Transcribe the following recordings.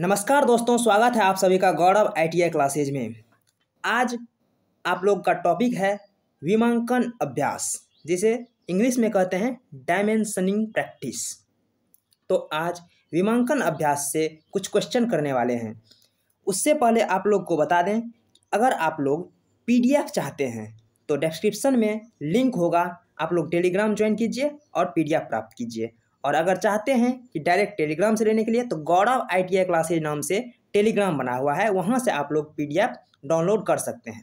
नमस्कार दोस्तों, स्वागत है आप सभी का गौरव ITI क्लासेज में। आज आप लोग का टॉपिक है विमांकन अभ्यास, जिसे इंग्लिश में कहते हैं डायमेंशनिंग प्रैक्टिस। तो आज विमांकन अभ्यास से कुछ क्वेश्चन करने वाले हैं। उससे पहले आप लोग को बता दें, अगर आप लोग PDF चाहते हैं तो डिस्क्रिप्शन में लिंक होगा, आप लोग टेलीग्राम ज्वाइन कीजिए और PDF प्राप्त कीजिए। और अगर चाहते हैं कि डायरेक्ट टेलीग्राम से लेने के लिए, तो गौरव ITI क्लासेज नाम से टेलीग्राम बना हुआ है, वहाँ से आप लोग PDF डाउनलोड कर सकते हैं।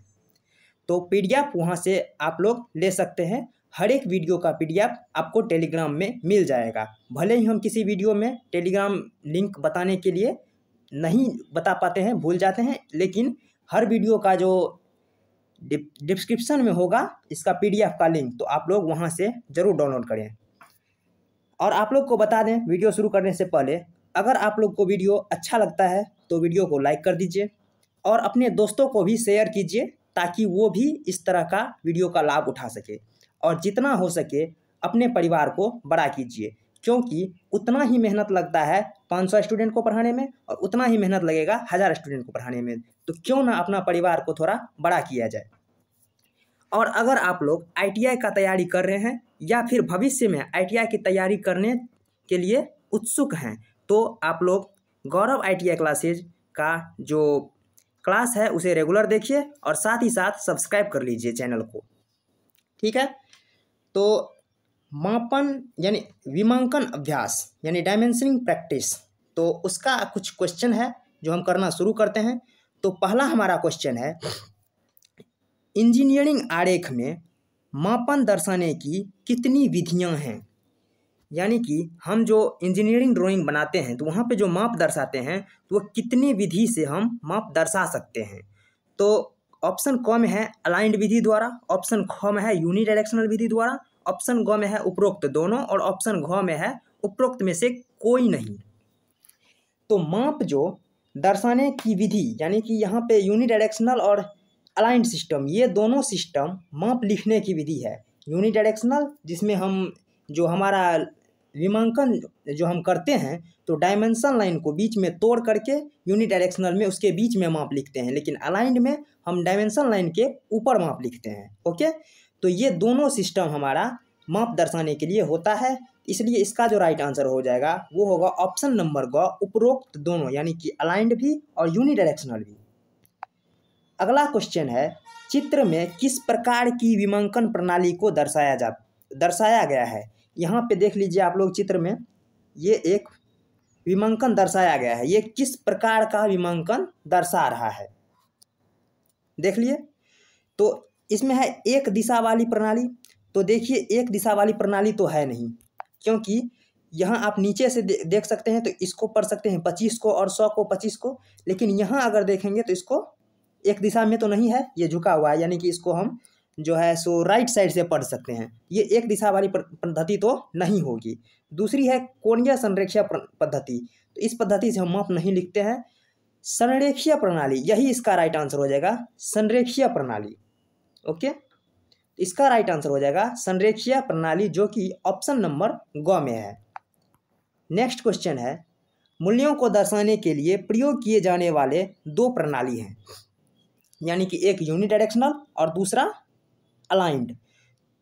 तो PDF वहाँ से आप लोग ले सकते हैं। हर एक वीडियो का PDF आपको टेलीग्राम में मिल जाएगा। भले ही हम किसी वीडियो में टेलीग्राम लिंक बताने के लिए नहीं बता पाते हैं, भूल जाते हैं, लेकिन हर वीडियो का जो डिस्क्रिप्शन में होगा इसका PDF का लिंक, तो आप लोग वहाँ से ज़रूर डाउनलोड करें। और आप लोग को बता दें, वीडियो शुरू करने से पहले, अगर आप लोग को वीडियो अच्छा लगता है तो वीडियो को लाइक कर दीजिए और अपने दोस्तों को भी शेयर कीजिए, ताकि वो भी इस तरह का वीडियो का लाभ उठा सके। और जितना हो सके अपने परिवार को बड़ा कीजिए, क्योंकि उतना ही मेहनत लगता है 500 स्टूडेंट को पढ़ाने में और उतना ही मेहनत लगेगा 1000 स्टूडेंट को पढ़ाने में। तो क्यों ना अपना परिवार को थोड़ा बड़ा किया जाए। और अगर आप लोग ITI का तैयारी कर रहे हैं या फिर भविष्य में ITI की तैयारी करने के लिए उत्सुक हैं, तो आप लोग गौरव ITI क्लासेज का जो क्लास है उसे रेगुलर देखिए और साथ ही साथ सब्सक्राइब कर लीजिए चैनल को, ठीक है। तो मापन यानी विमांकन अभ्यास यानी डायमेंशनिंग प्रैक्टिस, तो उसका कुछ क्वेश्चन है जो हम करना शुरू करते हैं। तो पहला हमारा क्वेश्चन है, इंजीनियरिंग आरेख में मापन दर्शाने की कितनी विधियां हैं। यानी कि हम जो इंजीनियरिंग ड्राइंग बनाते हैं तो वहाँ पे जो माप दर्शाते हैं, तो वो कितनी विधि से हम माप दर्शा सकते हैं। तो ऑप्शन क में है अलाइंड विधि द्वारा, ऑप्शन ख में है यूनिडायरेक्शनल विधि द्वारा, ऑप्शन ग में है उपरोक्त दोनों, और ऑप्शन घ में है उपरोक्त में से कोई नहीं। तो माप जो दर्शाने की विधि, यानी कि यहाँ पे यूनिडायरेक्शनल और अलाइंड सिस्टम, ये दोनों सिस्टम माप लिखने की विधि है। यूनिडायरेक्शनल जिसमें हम जो हमारा विमांकन जो हम करते हैं, तो डायमेंशन लाइन को बीच में तोड़ करके यूनिडायरेक्शनल में उसके बीच में माप लिखते हैं, लेकिन अलाइंड में हम डायमेंशन लाइन के ऊपर माप लिखते हैं। ओके, तो ये दोनों सिस्टम हमारा माप दर्शाने के लिए होता है, इसलिए इसका जो राइट आंसर हो जाएगा वो होगा ऑप्शन नंबर ग, उपरोक्त दोनों, यानी कि अलाइंड भी और यूनिडायरेक्शनल भी। अगला क्वेश्चन है, चित्र में किस प्रकार की विमांकन प्रणाली को दर्शाया गया है। यहाँ पे देख लीजिए आप लोग, चित्र में ये एक विमांकन दर्शाया गया है। ये किस प्रकार का विमांकन दर्शा रहा है, देख लिए। तो इसमें है एक दिशा वाली प्रणाली। तो देखिए, एक दिशा वाली प्रणाली तो है नहीं, क्योंकि यहाँ आप नीचे से देख सकते हैं, तो इसको पढ़ सकते हैं 25 को और 100 को 25 को, लेकिन यहाँ अगर देखेंगे तो इसको एक दिशा में तो नहीं है, ये झुका हुआ है, यानी कि इसको हम जो है सो राइट साइड से पढ़ सकते हैं। ये एक दिशा वाली पद्धति तो नहीं होगी। दूसरी है कोणीय संरेखीय पद्धति, तो इस पद्धति से हम माप नहीं लिखते हैं। संरेखीय प्रणाली, यही इसका राइट आंसर हो जाएगा, संरेखीय प्रणाली। ओके, इसका राइट आंसर हो जाएगा संरेखीय प्रणाली, जो कि ऑप्शन नंबर ग में है। नेक्स्ट क्वेश्चन है, मूल्यों को दर्शाने के लिए प्रयोग किए जाने वाले दो प्रणाली हैं, यानी कि एक यूनिडायरेक्शनल और दूसरा अलाइंड।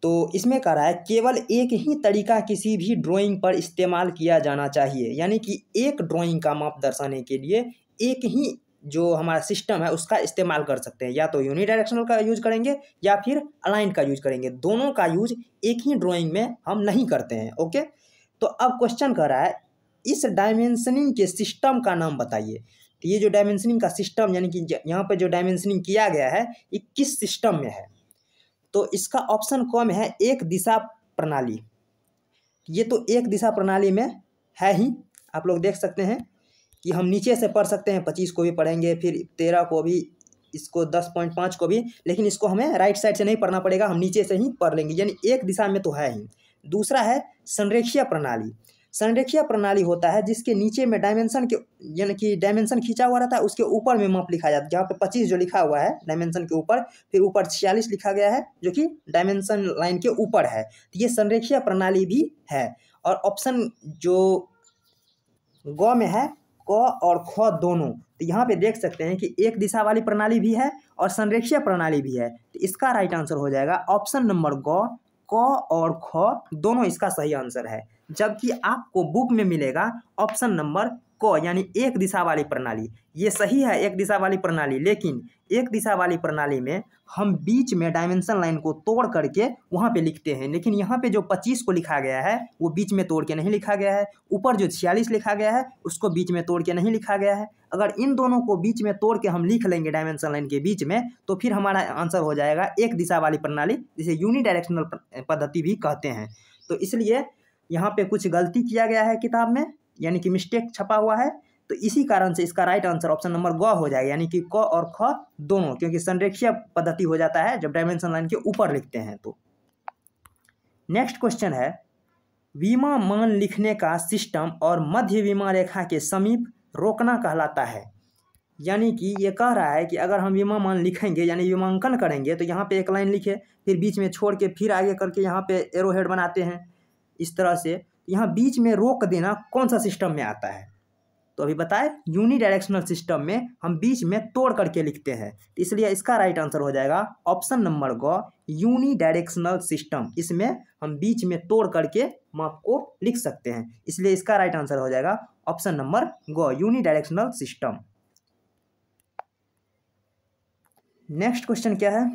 तो इसमें कह रहा है केवल एक ही तरीका किसी भी ड्राइंग पर इस्तेमाल किया जाना चाहिए, यानी कि एक ड्राइंग का माप दर्शाने के लिए एक ही जो हमारा सिस्टम है उसका इस्तेमाल कर सकते हैं। या तो यूनिडायरेक्शनल का यूज करेंगे या फिर अलाइंड का यूज करेंगे, दोनों का यूज एक ही ड्राइंग में हम नहीं करते हैं। ओके, तो अब क्वेश्चन कह रहा है, इस डायमेंशनिंग के सिस्टम का नाम बताइए। तो ये जो डायमेंशनिंग का सिस्टम, यानी कि यहाँ पर जो डायमेंशनिंग किया गया है, ये किस सिस्टम में है। तो इसका ऑप्शन क में है एक दिशा प्रणाली। ये तो एक दिशा प्रणाली में है ही, आप लोग देख सकते हैं कि हम नीचे से पढ़ सकते हैं, 25 को भी पढ़ेंगे, फिर 13 को भी, इसको 10.5 को भी, लेकिन इसको हमें राइट साइड से नहीं पढ़ना पड़ेगा, हम नीचे से ही पढ़ लेंगे, यानी एक दिशा में तो है ही। दूसरा है संरेखीय प्रणाली। संरेखीय प्रणाली होता है जिसके नीचे में डायमेंशन के, यानी कि डायमेंशन खींचा हुआ रहता है, उसके ऊपर में माप लिखा जाता है। यहाँ पे 25 जो लिखा हुआ है डायमेंशन के ऊपर, फिर ऊपर 46 लिखा गया है जो कि डायमेंशन लाइन के ऊपर है। तो ये संरेखीय प्रणाली भी है। और ऑप्शन जो ग में है क और ख दोनों। तो यहाँ पे देख सकते हैं कि एक दिशा वाली प्रणाली भी है और संरेखीय प्रणाली भी है। तो इसका राइट आंसर हो जाएगा ऑप्शन नंबर ग, क और ख दोनों इसका सही आंसर है। जबकि आपको बुक में मिलेगा ऑप्शन नंबर क यानी एक दिशा वाली प्रणाली। ये सही है एक दिशा वाली प्रणाली, लेकिन एक दिशा वाली प्रणाली में हम बीच में डायमेंशन लाइन को तोड़ करके वहाँ पे लिखते हैं, लेकिन यहाँ पे जो 25 को लिखा गया है वो बीच में तोड़ के नहीं लिखा गया है, ऊपर जो 46 लिखा गया है उसको बीच में तोड़ के नहीं लिखा गया है। अगर इन दोनों को बीच में तोड़ के हम लिख लेंगे डायमेंशन लाइन के बीच में, तो फिर हमारा आंसर हो जाएगा एक दिशा वाली प्रणाली, जिसे यूनिडायरेक्शनल पद्धति भी कहते हैं। तो इसलिए यहाँ पे कुछ गलती किया गया है किताब में, यानी कि मिस्टेक छपा हुआ है। तो इसी कारण से इसका राइट आंसर ऑप्शन नंबर ग हो जाएगा, यानी कि क और ख दोनों, क्योंकि संरेखीय पद्धति हो जाता है जब डायमेंशन लाइन के ऊपर लिखते हैं। तो नेक्स्ट क्वेश्चन है, विमा मान लिखने का सिस्टम और मध्य विमा रेखा के समीप रोकना कहलाता है। यानी कि ये कह रहा है कि अगर हम विमा मान लिखेंगे यानी विमांकन करेंगे तो यहाँ पे एक लाइन लिखे, फिर बीच में छोड़ के फिर आगे करके यहाँ पे एरोहेड बनाते हैं इस तरह से। यहाँ बीच में रोक देना कौन सा सिस्टम में आता है? तो अभी बताएं, यूनिडायरेक्शनल सिस्टम में हम बीच में तोड़ करके लिखते हैं। इसलिए इसका राइट आंसर हो जाएगा ऑप्शन नंबर ग, यूनिडायरेक्शनल सिस्टम। इसमें हम बीच में तोड़ करके माप को लिख सकते हैं, इसलिए इसका राइट आंसर हो जाएगा ऑप्शन नंबर ग, यूनिडायरेक्शनल सिस्टम। नेक्स्ट क्वेश्चन क्या है,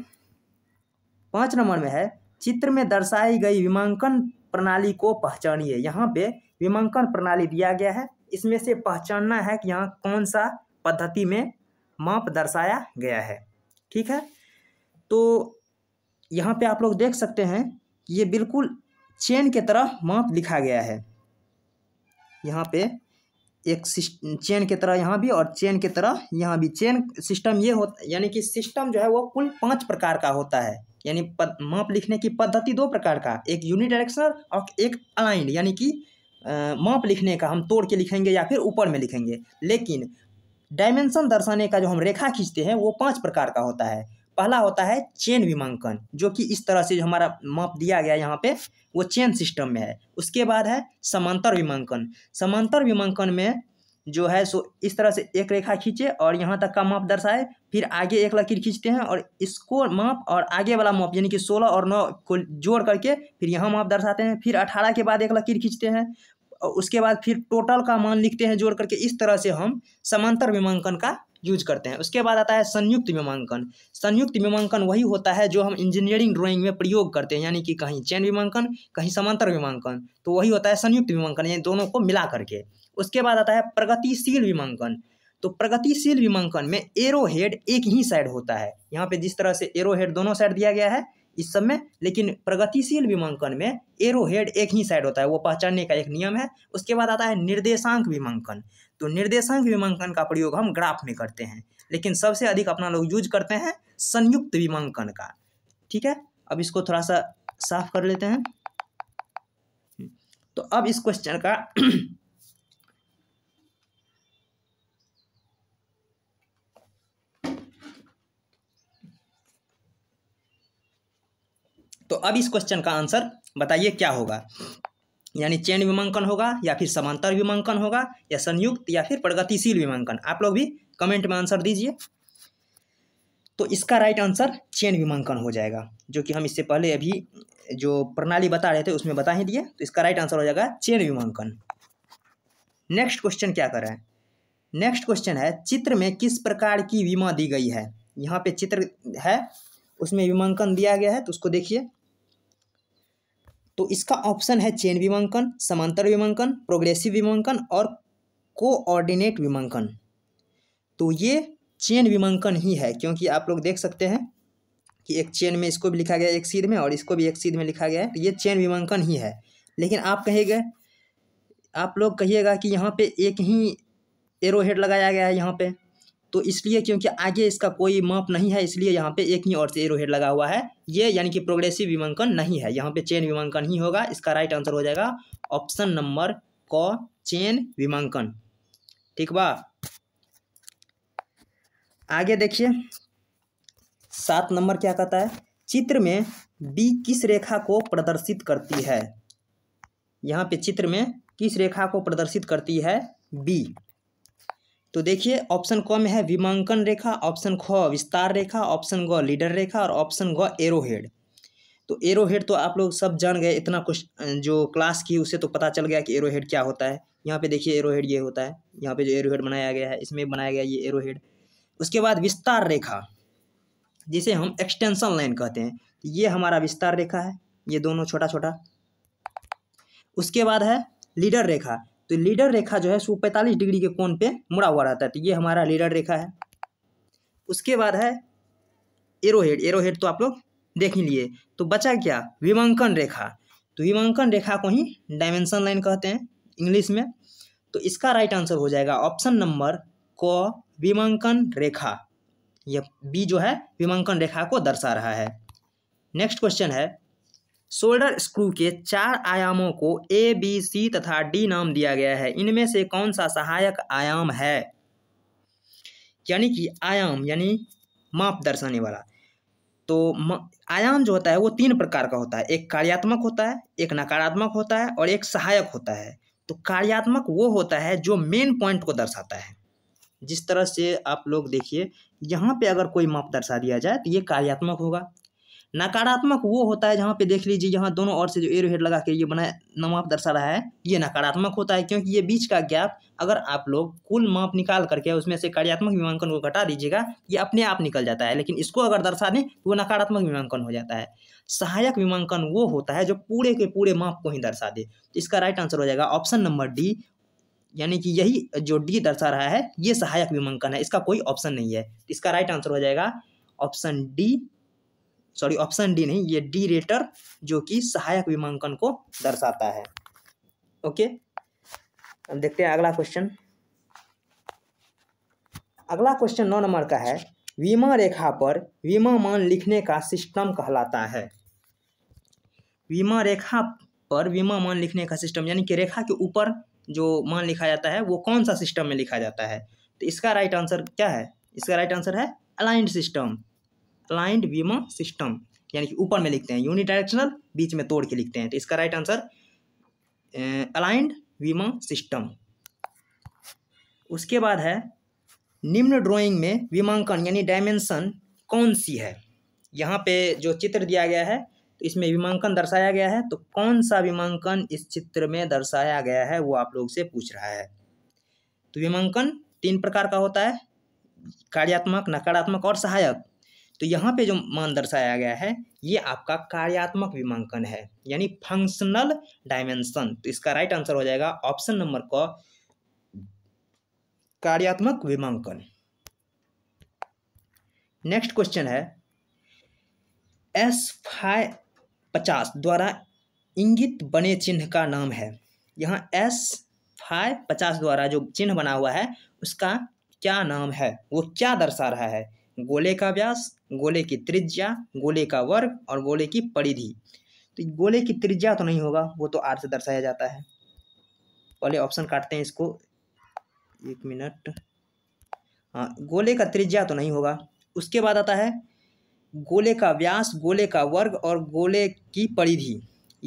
5 नंबर में है, चित्र में दर्शाई गई विमांकन प्रणाली को पहचानिए। यहाँ पे विमांकन प्रणाली दिया गया है, इसमें से पहचानना है कि यहाँ कौन सा पद्धति में माप दर्शाया गया है। ठीक है, तो यहाँ पे आप लोग देख सकते हैं कि ये बिल्कुल चेन के तरह माप लिखा गया है। यहाँ पे एक चेन के तरह यहाँ भी और चेन के तरह यहाँ भी। चेन सिस्टम ये होता, यानी कि सिस्टम जो है वो कुल 5 प्रकार का होता है। यानी माप लिखने की पद्धति 2 प्रकार का, एक यूनिडायरेक्शनल और एक अलाइंड, यानी कि माप लिखने का हम तोड़ के लिखेंगे या फिर ऊपर में लिखेंगे। लेकिन डायमेंशन दर्शाने का जो हम रेखा खींचते हैं वो 5 प्रकार का होता है। पहला होता है चेन विमांकन, जो कि इस तरह से जो हमारा माप दिया गया यहाँ पे वो चेन सिस्टम में है। उसके बाद है समांतर विमांकन। समांतर विमांकन में जो है सो इस तरह से एक रेखा खींचे और यहाँ तक का माप दर्शाए, फिर आगे एक लकीर खींचते हैं और इसको माप और आगे वाला माप यानी कि 16 और 9 को जोड़ करके फिर यहाँ माप दर्शाते हैं, फिर 18 के बाद एक लकीर खींचते हैं और उसके बाद फिर टोटल का मान लिखते हैं जोड़ करके। इस तरह से हम समांतर विमांकन का यूज करते हैं। उसके बाद आता है संयुक्त विमांकन। संयुक्त विमांकन वही होता है जो हम इंजीनियरिंग ड्राइंग में प्रयोग करते हैं, यानी कि कहीं चेन विमांकन कहीं समांतर विमांकन, तो वही होता है संयुक्त विमांकन, यानी दोनों को मिला करके। उसके बाद आता है प्रगतिशील विमांकन। तो प्रगतिशील विमांकन में एरो हेड एक ही साइड होता है। यहाँ पे जिस तरह से एरो हेड दोनों साइड दिया गया है इस सब में, लेकिन प्रगतिशील विमांकन में एरो हेड एक ही साइड होता है, वो पहचानने का एक नियम है। उसके बाद आता है निर्देशांक विमांकन। तो निर्देशांक विमांकन का प्रयोग हम ग्राफ में करते हैं, लेकिन सबसे अधिक अपना लोग यूज करते हैं संयुक्त विमांकन का। ठीक है, अब इसको थोड़ा सा साफ कर लेते हैं। तो अब इस क्वेश्चन का आंसर बताइए क्या होगा, यानी चेन विमांकन होगा या फिर समांतर विमांकन होगा या संयुक्त या फिर प्रगतिशील विमांकन। आप लोग भी कमेंट में आंसर दीजिए। तो इसका राइट आंसर चेन विमांकन हो जाएगा, जो कि हम इससे पहले अभी जो प्रणाली बता रहे थे उसमें बता ही दिए। तो इसका राइट आंसर हो जाएगा चेन विमांकन। नेक्स्ट क्वेश्चन क्या कर रहे हैं, नेक्स्ट क्वेश्चन है, चित्र में किस प्रकार की विमा दी गई है। यहाँ पे चित्र है उसमें विमांकन दिया गया है, तो उसको देखिए। तो इसका ऑप्शन है चेन विमांकन, समांतर विमांकन, प्रोग्रेसिव विमांकन और कोऑर्डिनेट विमांकन। तो ये चेन विमांकन ही है, क्योंकि आप लोग देख सकते हैं कि एक चेन में इसको भी लिखा गया है एक सीध में और इसको भी एक सीध में लिखा गया है। तो ये चेन विमांकन ही है, लेकिन आप लोग कहिएगा कि यहाँ पे एक ही एरोहेड लगाया गया है यहाँ पे, तो इसलिए क्योंकि आगे इसका कोई माप नहीं है इसलिए यहाँ पे एक ही और से एरोहेड लगा हुआ है। ये यानी कि प्रोग्रेसिव विमांकन नहीं है, यहाँ पे चेन विमांकन ही होगा। इसका राइट आंसर हो जाएगा ऑप्शन नंबर क, चेन विमांकन। ठीक बा, आगे देखिए 7 नंबर क्या कहता है, चित्र में बी किस रेखा को प्रदर्शित करती है। यहाँ पे चित्र में किस रेखा को प्रदर्शित करती है बी। तो देखिए ऑप्शन क में है विमांकन रेखा, ऑप्शन ख विस्तार रेखा, ऑप्शन ग लीडर रेखा और ऑप्शन ग एरोहेड। तो एरोहेड तो आप लोग सब जान गए, इतना कुछ जो क्लास की उसे तो पता चल गया कि एरोहेड क्या होता है। यहाँ पे देखिए एरोहेड ये होता है, यहाँ पे जो एरोहेड बनाया गया है इसमें बनाया गया ये एरोहेड। उसके बाद विस्तार रेखा जिसे हम एक्सटेंशन लाइन कहते हैं, ये हमारा विस्तार रेखा है, ये दोनों छोटा छोटा। उसके बाद है लीडर रेखा, तो लीडर रेखा जो है सो 45 डिग्री के कोण पे मुड़ा हुआ रहता है, तो ये हमारा लीडर रेखा है। उसके बाद है एरोहेड, एरोहेड तो आप लोग देख ही लिए। तो बचा क्या, विमांकन रेखा। तो विमांकन रेखा को ही डायमेंशन लाइन कहते हैं इंग्लिश में। तो इसका राइट आंसर हो जाएगा ऑप्शन नंबर क विमांकन रेखा, यह बी जो है विमांकन रेखा को दर्शा रहा है। नेक्स्ट क्वेश्चन है शोल्डर स्क्रू के 4 आयामों को ए बी सी तथा डी नाम दिया गया है, इनमें से कौन सा सहायक आयाम है। यानी कि आयाम यानी माप दर्शाने वाला। तो आयाम जो होता है वो 3 प्रकार का होता है, एक कार्यात्मक होता है, एक नकारात्मक होता है और एक सहायक होता है। तो कार्यात्मक वो होता है जो मेन पॉइंट को दर्शाता है। जिस तरह से आप लोग देखिए यहाँ पे अगर कोई माप दर्शा दिया जाए तो ये कार्यात्मक होगा। नकारात्मक वो होता है जहाँ पे देख लीजिए यहाँ दोनों ओर से जो एरोहेड लगा के ये बनाया माप दर्शा रहा है, ये नकारात्मक होता है, क्योंकि ये बीच का गैप अगर आप लोग कुल माप निकाल करके उसमें से कार्यात्मक विमांकन को घटा दीजिएगा ये अपने आप निकल जाता है, लेकिन इसको अगर दर्शा दें तो वो नकारात्मक विमांकन हो जाता है। सहायक विमांकन वो होता है जो पूरे के पूरे माप को ही दर्शा दे। इसका राइट आंसर हो जाएगा ऑप्शन नंबर डी, यानी कि यही जो डी दर्शा रहा है ये सहायक विमांकन है, इसका कोई ऑप्शन नहीं है। इसका राइट आंसर हो जाएगा option D, sorry option D नहीं, ये डी रेटर जो कि सहायक विमांकन को दर्शाता है। ओके, अब देखते हैं अगला क्वेश्चन। अगला क्वेश्चन 9 नंबर का है, विमा रेखा पर विमा मान लिखने का सिस्टम कहलाता है। विमा रेखा पर विमा मान लिखने का सिस्टम यानी कि रेखा के ऊपर जो मान लिखा जाता है वो कौन सा सिस्टम में लिखा जाता है। तो इसका राइट आंसर क्या है, इसका राइट आंसर है अलाइंड सिस्टम, अलाइंड विमा सिस्टम, यानी कि ऊपर में लिखते हैं, यूनिडायरेक्शनल बीच में तोड़ के लिखते हैं। तो इसका राइट आंसर अलाइंड विमा सिस्टम। उसके बाद है निम्न ड्राइंग में विमांकन यानी डायमेंशन कौन सी है। यहाँ पे जो चित्र दिया गया है तो इसमें विमांकन दर्शाया गया है, तो कौन सा विमांकन इस चित्र में दर्शाया गया है वो आप लोग से पूछ रहा है। तो विमांकन 3 प्रकार का होता है, कार्यात्मक, नकारात्मक और सहायक। तो यहाँ पे जो मान दर्शाया गया है ये आपका कार्यात्मक विमांकन है, यानी फंक्शनल डायमेंशन। तो इसका राइट आंसर हो जाएगा ऑप्शन नंबर क कार्यात्मक विमांकन। नेक्स्ट क्वेश्चन है S50 द्वारा इंगित बने चिन्ह का नाम है। यहाँ S50 द्वारा जो चिन्ह बना हुआ है उसका क्या नाम है, वो क्या दर्शा रहा है। गोले का व्यास, गोले की त्रिज्या, गोले का वर्ग और गोले की परिधि। तो गोले की त्रिज्या तो नहीं होगा, वो तो R से दर्शाया जाता है। पहले ऑप्शन काटते हैं इसको, 1 मिनट। हाँ, गोले का त्रिज्या तो नहीं होगा। उसके बाद आता है गोले का व्यास, गोले का वर्ग और गोले की परिधि।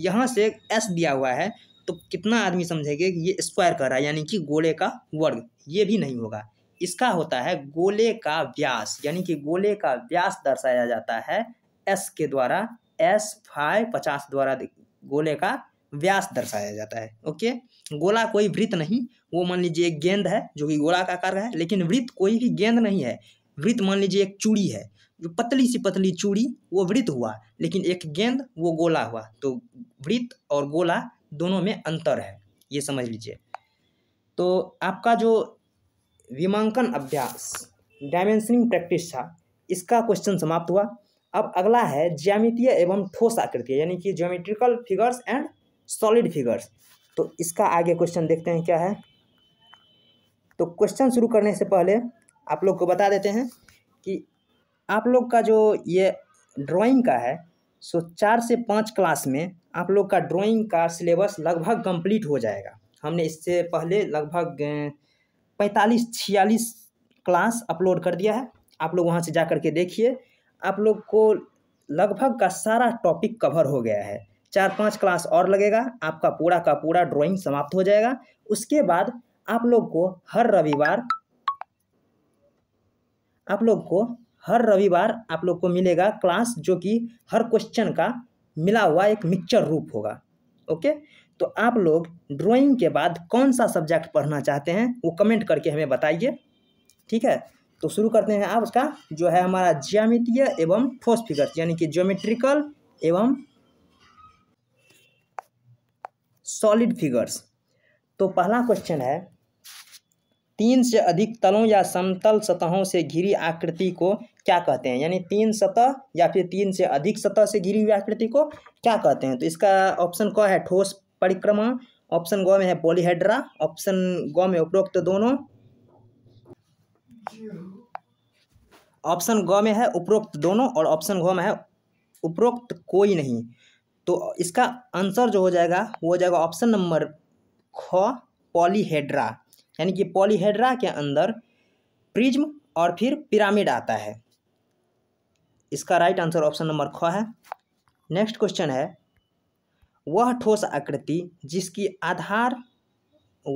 यहाँ से S दिया हुआ है तो कितना आदमी समझेंगे कि ये स्क्वायर कर रहा है, यानी कि गोले का वर्ग, ये भी नहीं होगा। इसका होता है गोले का व्यास, यानी कि गोले का व्यास दर्शाया जाता है S के द्वारा, S50 द्वारा गोले का व्यास दर्शाया जाता है। ओके, गोला कोई वृत्त नहीं, वो मान लीजिए एक गेंद है जो कि गोला का आकार है, लेकिन वृत्त कोई भी गेंद नहीं है। वृत्त मान लीजिए एक चूड़ी है, जो पतली सी पतली चूड़ी वो वृत्त हुआ, लेकिन एक गेंद वो गोला हुआ। तो वृत्त और गोला दोनों में अंतर है, ये समझ लीजिए। तो आपका जो विमांकन अभ्यास डायमेंशनिंग प्रैक्टिस था, इसका क्वेश्चन समाप्त हुआ। अब अगला है ज्यामितीय एवं ठोस आकृति, यानी कि geometrical figures and solid figures. तो इसका आगे क्वेश्चन देखते हैं क्या है। तो क्वेश्चन शुरू करने से पहले आप लोग को बता देते हैं कि आप लोग का जो ये ड्राइंग का है सो 4 से 5 क्लास में आप लोग का ड्राइंग का सिलेबस लगभग कंप्लीट हो जाएगा। हमने इससे पहले लगभग 45-46 क्लास अपलोड कर दिया है, आप लोग वहां से जा कर के देखिए। आप लोग को लगभग का सारा टॉपिक कवर हो गया है। 4-5 क्लास और लगेगा, आपका पूरा ड्राइंग समाप्त हो जाएगा। उसके बाद आप लोग को हर रविवार आप लोग को हर रविवार आप लोग को मिलेगा क्लास, जो कि हर क्वेश्चन का मिला हुआ एक मिक्सचर रूप होगा। ओके, तो आप लोग ड्राइंग के बाद कौन सा सब्जेक्ट पढ़ना चाहते हैं वो कमेंट करके हमें बताइए, ठीक है। तो शुरू करते हैं आप उसका जो है हमारा ज्यामितीय एवं ठोस फिगर्स, यानी कि ज्योमेट्रिकल एवं सॉलिड फिगर्स। तो पहला क्वेश्चन है, 3 से अधिक तलों या समतल सतहों से घिरी आकृति को क्या कहते हैं, यानी 3 सतह या फिर 3 से अधिक सतह से घिरी हुई आकृति को क्या कहते हैं। तो इसका ऑप्शन क है ठोस परिक्रमा, ऑप्शन ग में है पॉलीहेड्रा, ऑप्शन ग में उपरोक्त दोनों, ऑप्शन ग में है उपरोक्त दोनों और ऑप्शन घ में है उपरोक्त कोई नहीं। तो इसका आंसर जो हो जाएगा वो हो जाएगा ऑप्शन नंबर ख पॉलीहेड्रा, यानी कि पॉलीहेड्रा के अंदर प्रिज्म और फिर पिरामिड आता है। इसका राइट आंसर ऑप्शन नंबर ख है। नेक्स्ट क्वेश्चन है, वह ठोस आकृति जिसकी आधार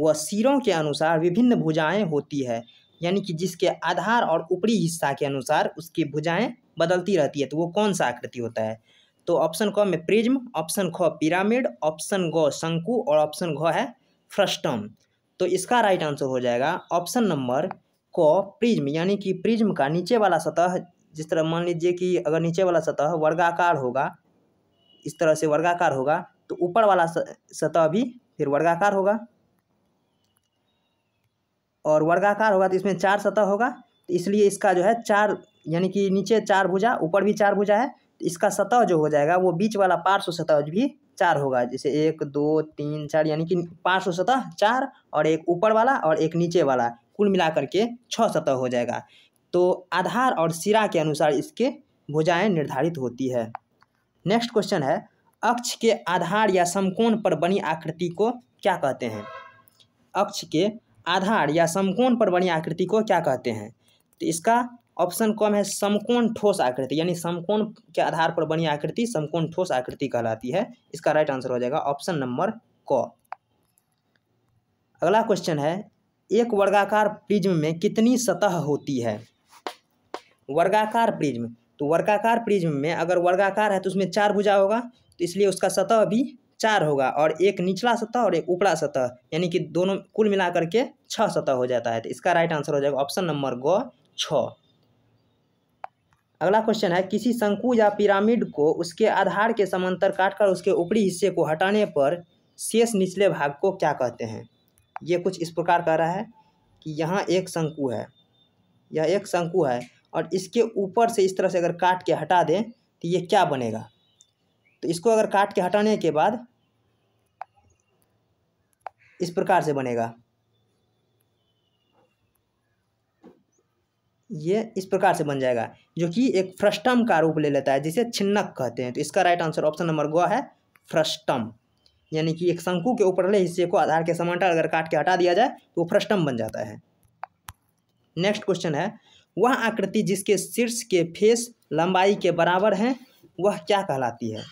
व सिरों के अनुसार विभिन्न भुजाएं होती है, यानी कि जिसके आधार और ऊपरी हिस्सा के अनुसार उसकी भुजाएं बदलती रहती है, तो वो कौन सा आकृति होता है। तो ऑप्शन क में प्रिज्म, ऑप्शन ख पिरामिड, ऑप्शन ग शंकु और ऑप्शन घ है फ्रस्टम। तो इसका राइट आंसर हो जाएगा ऑप्शन नंबर क प्रिज्म, यानी कि प्रिज्म का नीचे वाला सतह, जिस तरह मान लीजिए कि अगर नीचे वाला सतह वर्गाकार होगा, इस तरह से वर्गाकार होगा, तो ऊपर वाला सतह भी फिर वर्गाकार होगा और वर्गाकार होगा, तो इसमें 4 सतह होगा, तो इसलिए इसका जो है 4, यानी कि नीचे 4 भुजा ऊपर भी 4 भुजा है, तो इसका सतह जो हो जाएगा वो बीच वाला पार्श्व सतह भी 4 होगा, जैसे 1 2 3 4, यानी कि पार्श्व सतह 4 और 1 ऊपर वाला और 1 नीचे वाला, कुल मिलाकर के 6 सतह हो जाएगा। तो आधार और सिरा के अनुसार इसके भुजाएं निर्धारित होती है। नेक्स्ट क्वेश्चन है, अक्ष के आधार या समकोण पर बनी आकृति को क्या कहते हैं। अक्ष के आधार या समकोण पर बनी आकृति को क्या कहते हैं। तो इसका ऑप्शन कम है समकोण ठोस आकृति, यानी समकोण के आधार पर बनी आकृति समकोण ठोस आकृति कहलाती है। इसका राइट आंसर हो जाएगा ऑप्शन नंबर क। अगला क्वेश्चन है, एक वर्गाकार प्रिज्म में कितनी सतह होती है। वर्गाकार प्रिज्म, तो वर्गाकार प्रिज्म में अगर वर्गाकार है तो उसमें 4 भुजा होगा, तो इसलिए उसका सतह भी 4 होगा और 1 निचला सतह और 1 ऊपरा सतह, यानी कि दोनों कुल मिलाकर के 6 सतह हो जाता है। तो इसका राइट आंसर हो जाएगा ऑप्शन नंबर ग 6। अगला क्वेश्चन है, किसी शंकु या पिरामिड को उसके आधार के समांतर काटकर उसके ऊपरी हिस्से को हटाने पर शेष निचले भाग को क्या कहते हैं। ये कुछ इस प्रकार कह रहा है कि यहाँ एक शंकु है, यह एक शंकु है और इसके ऊपर से इस तरह से अगर काट के हटा दें तो ये क्या बनेगा। तो इसको अगर काट के हटाने के बाद इस प्रकार से बनेगा, ये इस प्रकार से बन जाएगा, जो कि एक फ्रस्टम का रूप ले लेता है जिसे छिन्नक कहते हैं। तो इसका राइट आंसर ऑप्शन नंबर ग है फ्रस्टम, यानी कि एक शंकु के ऊपरले हिस्से को आधार के समांतर अगर काट के हटा दिया जाए तो वो फ्रस्टम बन जाता है। नेक्स्ट क्वेश्चन है, वह आकृति जिसके शीर्ष के फेस लंबाई के बराबर हैं वह क्या कहलाती है।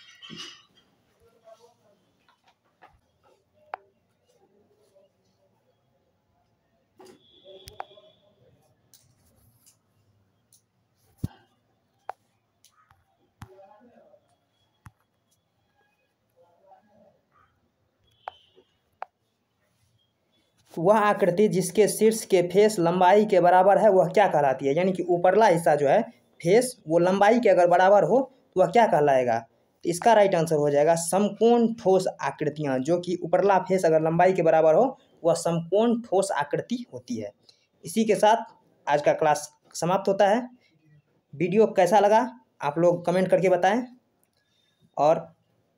वह आकृति जिसके शीर्ष के फेस लंबाई के बराबर है वह क्या कहलाती है, यानी कि ऊपरला हिस्सा जो है फेस वो लंबाई के अगर बराबर हो तो वह क्या कहलाएगा। तो इसका राइट आंसर हो जाएगा समकोण ठोस आकृतियाँ, जो कि ऊपरला फेस अगर लंबाई के बराबर हो वह समकोण ठोस आकृति होती है। इसी के साथ आज का क्लास समाप्त होता है। वीडियो कैसा लगा आप लोग कमेंट करके बताएँ और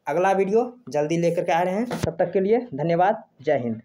अगला वीडियो जल्दी लेकर के आ रहे हैं। तब तक के लिए धन्यवाद, जय हिंद।